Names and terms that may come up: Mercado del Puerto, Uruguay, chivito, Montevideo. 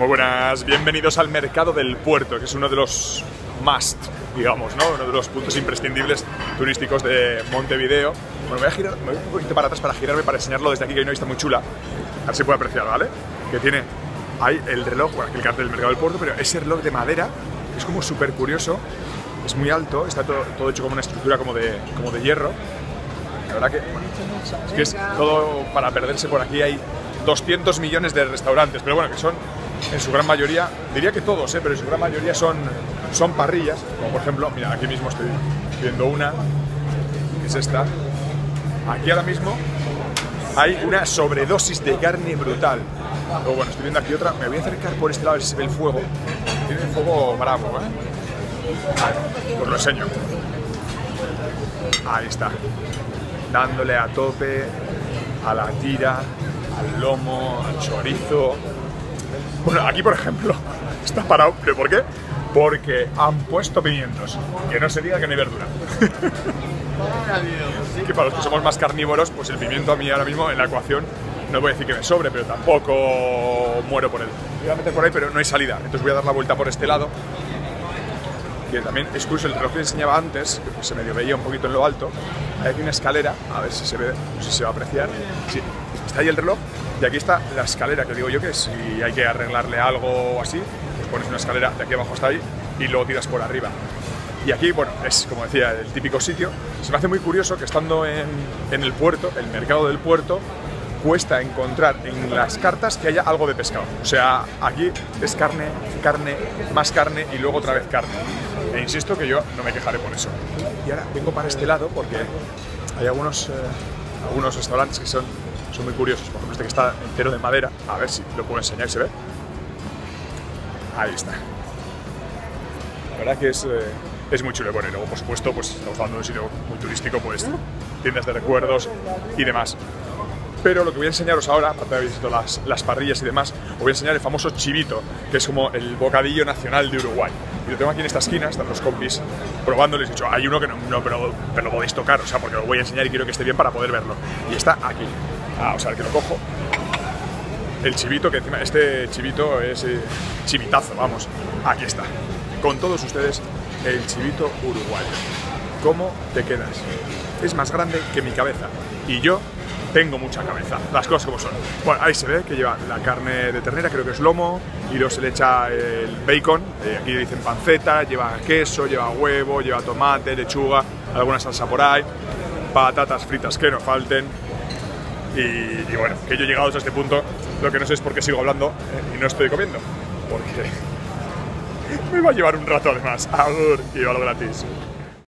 Muy buenas, bienvenidos al Mercado del Puerto, que es uno de los must, digamos, ¿no? Uno de los puntos imprescindibles turísticos de Montevideo. Bueno, me voy un poquito para atrás para girarme, para enseñarlo desde aquí, que hay una vista muy chula. A ver si puede apreciar, ¿vale? Que tiene ahí el reloj, bueno, aquí el cartel del Mercado del Puerto, pero ese reloj de madera, que es como súper curioso, es muy alto, está todo hecho como una estructura como de hierro. La verdad que es todo para perderse por aquí. Hay 200 millones de restaurantes, pero bueno, que son en su gran mayoría, diría que todos, pero en su gran mayoría son parrillas, como por ejemplo, mira, aquí mismo estoy viendo una, que es esta. Aquí ahora mismo hay una sobredosis de carne brutal. Pero bueno, estoy viendo aquí otra, me voy a acercar por este lado a ver si se ve el fuego. Tiene un fuego bravo, ¿eh? Os lo enseño. Ahí está, dándole a tope, a la tira, al lomo, al chorizo. Bueno, aquí por ejemplo está parado, ¿pero por qué? Porque han puesto pimientos, que no se diga que no hay verdura. Que para los que somos más carnívoros, pues el pimiento a mí ahora mismo en la ecuación no voy a decir que me sobre, pero tampoco muero por él. Me voy a meter por ahí, pero no hay salida, entonces voy a dar la vuelta por este lado. Que también es curioso, el reloj que enseñaba antes, que se medio veía un poquito en lo alto. Hay aquí una escalera, a ver si se ve, no sé si se va a apreciar. Sí, está ahí el reloj y aquí está la escalera, que digo yo que si hay que arreglarle algo o así, pues pones una escalera de aquí abajo hasta ahí y luego tiras por arriba. Y aquí, bueno, es como decía, el típico sitio. Se me hace muy curioso que estando en el puerto, el Mercado del Puerto, cuesta encontrar en las cartas que haya algo de pescado. O sea, aquí es carne, carne, más carne y luego otra vez carne. E insisto que yo no me quejaré por eso. Y ahora vengo para este lado porque hay algunos restaurantes que son muy curiosos. Por ejemplo, este que está entero de madera. A ver si lo puedo enseñar y se ve. Ahí está. La verdad que es muy chulo. Bueno, y luego, por supuesto, pues estamos hablando de un sitio muy turístico, pues tiendas de recuerdos y demás. Pero lo que voy a enseñaros ahora, aparte de haber visto las parrillas y demás, os voy a enseñar el famoso chivito, que es como el bocadillo nacional de Uruguay. Y lo tengo aquí en esta esquina, están los compis probándoles. He dicho, hay uno que no pero lo podéis tocar, o sea, porque lo voy a enseñar y quiero que esté bien para poder verlo. Y está aquí. O sea, el que lo cojo. El chivito, que encima, este chivito es chivitazo, vamos. Aquí está. Con todos ustedes, el chivito uruguayo. ¿Cómo te quedas? Es más grande que mi cabeza. Y yo tengo mucha cabeza, las cosas como son. Bueno, ahí se ve que lleva la carne de ternera, creo que es lomo, y luego se le echa el bacon, aquí dicen panceta, lleva queso, lleva huevo, lleva tomate, lechuga, alguna salsa por ahí, patatas fritas que no falten. Y bueno, que yo he llegado hasta este punto, lo que no sé es por qué sigo hablando y no estoy comiendo, porque me va a llevar un rato además. Agur, y va lo gratis.